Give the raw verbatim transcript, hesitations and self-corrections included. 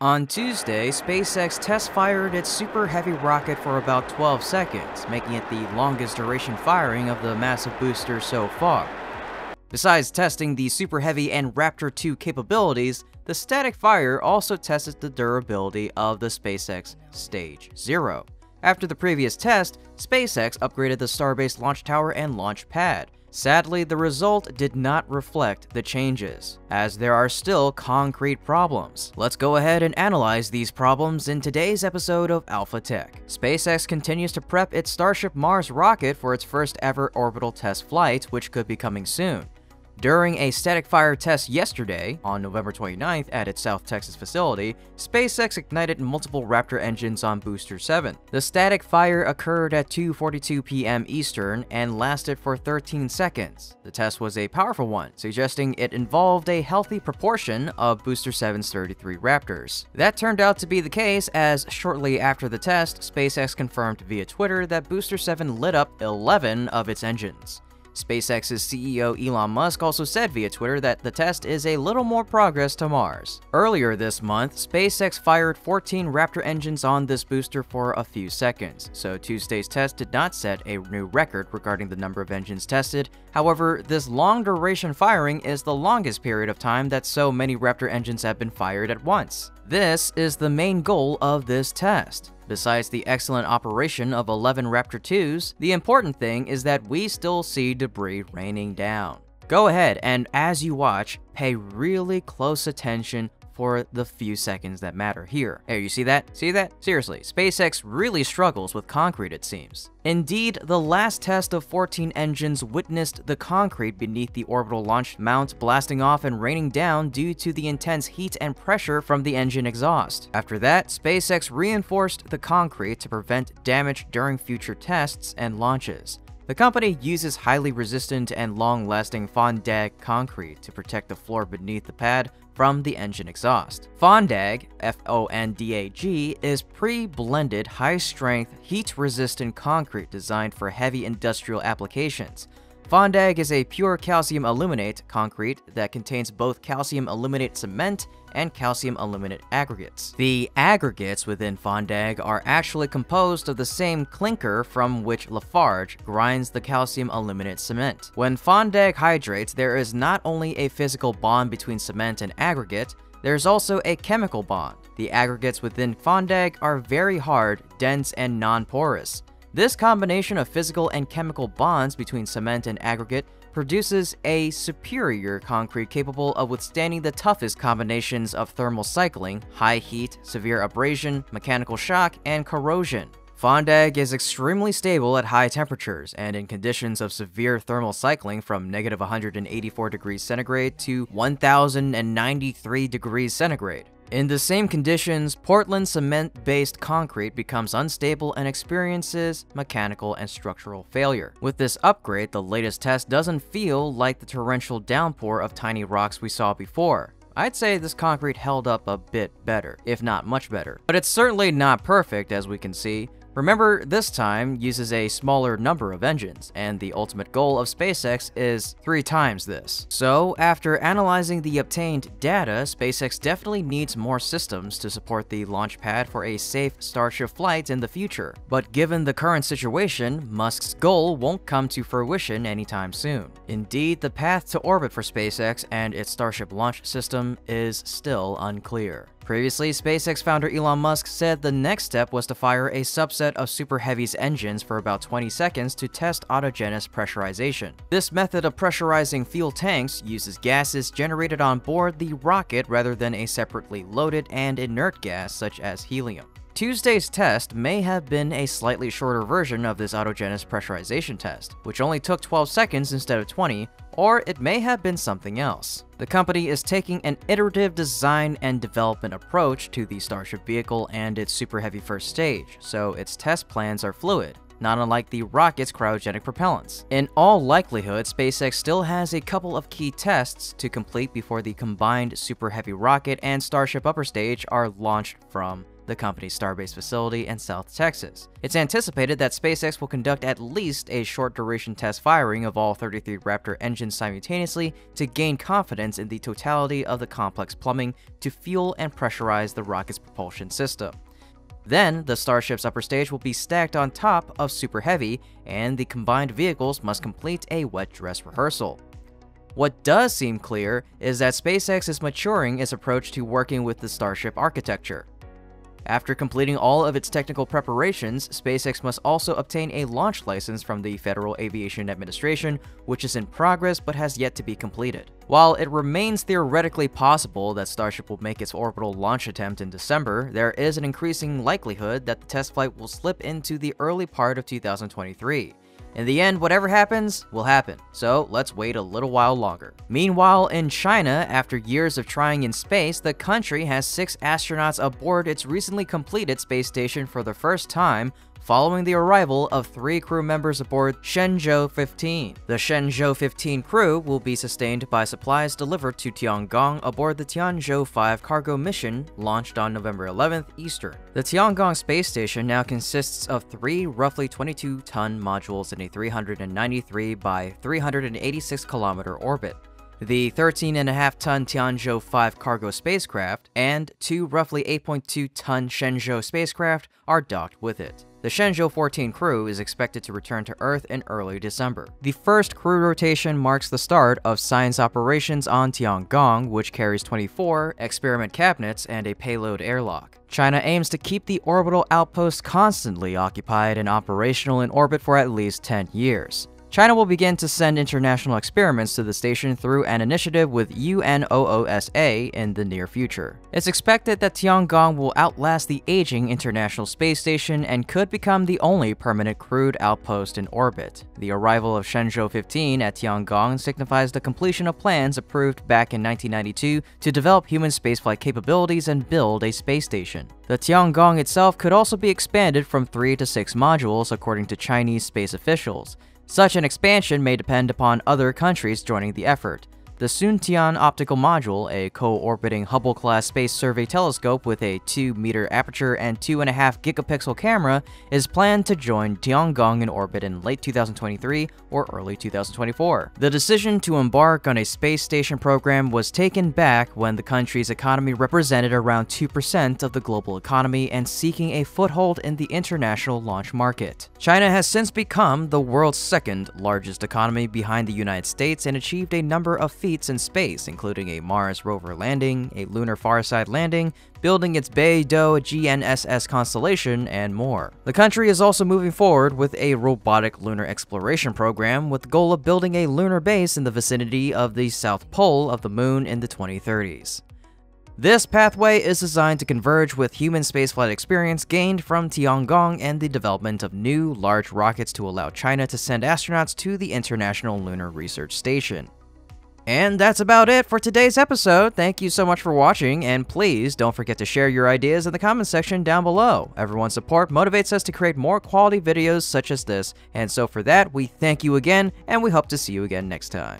On Tuesday, SpaceX test-fired its Super Heavy rocket for about twelve seconds, making it the longest duration firing of the massive booster so far. Besides testing the Super Heavy and Raptor two capabilities, the static fire also tested the durability of the SpaceX Stage zero. After the previous test, SpaceX upgraded the Starbase launch tower and launch pad. Sadly, the result did not reflect the changes, as there are still concrete problems. Let's go ahead and analyze these problems in today's episode of Alpha Tech. SpaceX continues to prep its Starship Mars rocket for its first ever orbital test flight, which could be coming soon. During a static fire test yesterday, on November twenty-ninth at its South Texas facility, SpaceX ignited multiple Raptor engines on Booster seven. The static fire occurred at two forty-two p m Eastern and lasted for thirteen seconds. The test was a powerful one, suggesting it involved a healthy proportion of Booster seven's thirty-three Raptors. That turned out to be the case, as shortly after the test, SpaceX confirmed via Twitter that Booster seven lit up eleven of its engines. SpaceX's C E O Elon Musk also said via Twitter that the test is a little more progress to Mars. Earlier this month, SpaceX fired fourteen Raptor engines on this booster for a few seconds, so Tuesday's test did not set a new record regarding the number of engines tested. However, this long-duration firing is the longest period of time that so many Raptor engines have been fired at once. This is the main goal of this test. Besides the excellent operation of eleven Raptor twos, the important thing is that we still see debris raining down. Go ahead and, as you watch, pay really close attention for the few seconds that matter here. Hey, you see that? See that? Seriously, SpaceX really struggles with concrete, it seems. Indeed, the last test of fourteen engines witnessed the concrete beneath the orbital launch mount blasting off and raining down due to the intense heat and pressure from the engine exhaust. After that, SpaceX reinforced the concrete to prevent damage during future tests and launches. The company uses highly resistant and long-lasting Fondag concrete to protect the floor beneath the pad from the engine exhaust. Fondag, F O N D A G, is pre-blended, high-strength, heat-resistant concrete designed for heavy industrial applications. Fondag is a pure calcium aluminate concrete that contains both calcium aluminate cement and calcium aluminate aggregates. The aggregates within Fondag are actually composed of the same clinker from which Lafarge grinds the calcium aluminate cement. When Fondag hydrates, there is not only a physical bond between cement and aggregate, there's also a chemical bond. The aggregates within Fondag are very hard, dense, and non-porous. This combination of physical and chemical bonds between cement and aggregate produces a superior concrete capable of withstanding the toughest combinations of thermal cycling, high heat, severe abrasion, mechanical shock, and corrosion. Fondag is extremely stable at high temperatures and in conditions of severe thermal cycling from negative one hundred eighty-four degrees centigrade to one thousand ninety-three degrees centigrade. In the same conditions, Portland cement-based concrete becomes unstable and experiences mechanical and structural failure. With this upgrade, the latest test doesn't feel like the torrential downpour of tiny rocks we saw before. I'd say this concrete held up a bit better, if not much better. But it's certainly not perfect, as we can see. Remember, this time uses a smaller number of engines, and the ultimate goal of SpaceX is three times this. So, after analyzing the obtained data, SpaceX definitely needs more systems to support the launch pad for a safe Starship flight in the future. But given the current situation, Musk's goal won't come to fruition anytime soon. Indeed, the path to orbit for SpaceX and its Starship launch system is still unclear. Previously, SpaceX founder Elon Musk said the next step was to fire a subset of Super Heavy's engines for about twenty seconds to test autogenous pressurization. This method of pressurizing fuel tanks uses gases generated on board the rocket rather than a separately loaded and inert gas such as helium. Tuesday's test may have been a slightly shorter version of this autogenous pressurization test, which only took twelve seconds instead of twenty, or it may have been something else. The company is taking an iterative design and development approach to the Starship vehicle and its Super Heavy first stage, so its test plans are fluid, not unlike the rocket's cryogenic propellants. In all likelihood, SpaceX still has a couple of key tests to complete before the combined Super Heavy rocket and Starship upper stage are launched from the company's Starbase facility in South Texas. It's anticipated that SpaceX will conduct at least a short-duration test firing of all thirty-three Raptor engines simultaneously to gain confidence in the totality of the complex plumbing to fuel and pressurize the rocket's propulsion system. Then, the Starship's upper stage will be stacked on top of Super Heavy, and the combined vehicles must complete a wet dress rehearsal. What does seem clear is that SpaceX is maturing its approach to working with the Starship architecture. After completing all of its technical preparations, SpaceX must also obtain a launch license from the Federal Aviation Administration, which is in progress but has yet to be completed. While it remains theoretically possible that Starship will make its orbital launch attempt in December, there is an increasing likelihood that the test flight will slip into the early part of two thousand twenty-three. In the end, whatever happens, will happen, so let's wait a little while longer. Meanwhile, in China, after years of trying in space, the country has six astronauts aboard its recently completed space station for the first time, following the arrival of three crew members aboard Shenzhou fifteen. The Shenzhou fifteen crew will be sustained by supplies delivered to Tiangong aboard the Tianzhou five cargo mission launched on November eleventh Eastern. The Tiangong space station now consists of three roughly twenty-two ton modules in a three hundred ninety-three by three hundred eighty-six kilometer orbit, the thirteen point five ton Tianzhou five cargo spacecraft, and two roughly eight point two ton Shenzhou spacecraft are docked with it. The Shenzhou fourteen crew is expected to return to Earth in early December. The first crew rotation marks the start of science operations on Tiangong, which carries twenty-four experiment cabinets and a payload airlock. China aims to keep the orbital outpost constantly occupied and operational in orbit for at least ten years. China will begin to send international experiments to the station through an initiative with UNOOSA in the near future. It's expected that Tiangong will outlast the aging International Space Station and could become the only permanent crewed outpost in orbit. The arrival of Shenzhou fifteen at Tiangong signifies the completion of plans approved back in nineteen ninety-two to develop human spaceflight capabilities and build a space station. The Tiangong itself could also be expanded from three to six modules, according to Chinese space officials. Such an expansion may depend upon other countries joining the effort. The Suntian Optical Module, a co-orbiting Hubble-class space survey telescope with a two meter aperture and two point five gigapixel camera, is planned to join Tiangong in orbit in late two thousand twenty-three or early two thousand twenty-four. The decision to embark on a space station program was taken back when the country's economy represented around two percent of the global economy and seeking a foothold in the international launch market. China has since become the world's second largest economy behind the United States and achieved a number of feats in space, including a Mars rover landing, a lunar farside landing, building its Beidou G N S S constellation, and more. The country is also moving forward with a robotic lunar exploration program with the goal of building a lunar base in the vicinity of the South Pole of the Moon in the twenty thirties. This pathway is designed to converge with human spaceflight experience gained from Tiangong and the development of new, large rockets to allow China to send astronauts to the International Lunar Research Station. And that's about it for today's episode. Thank you so much for watching, and please don't forget to share your ideas in the comments section down below. Everyone's support motivates us to create more quality videos such as this, and so for that, we thank you again, and we hope to see you again next time.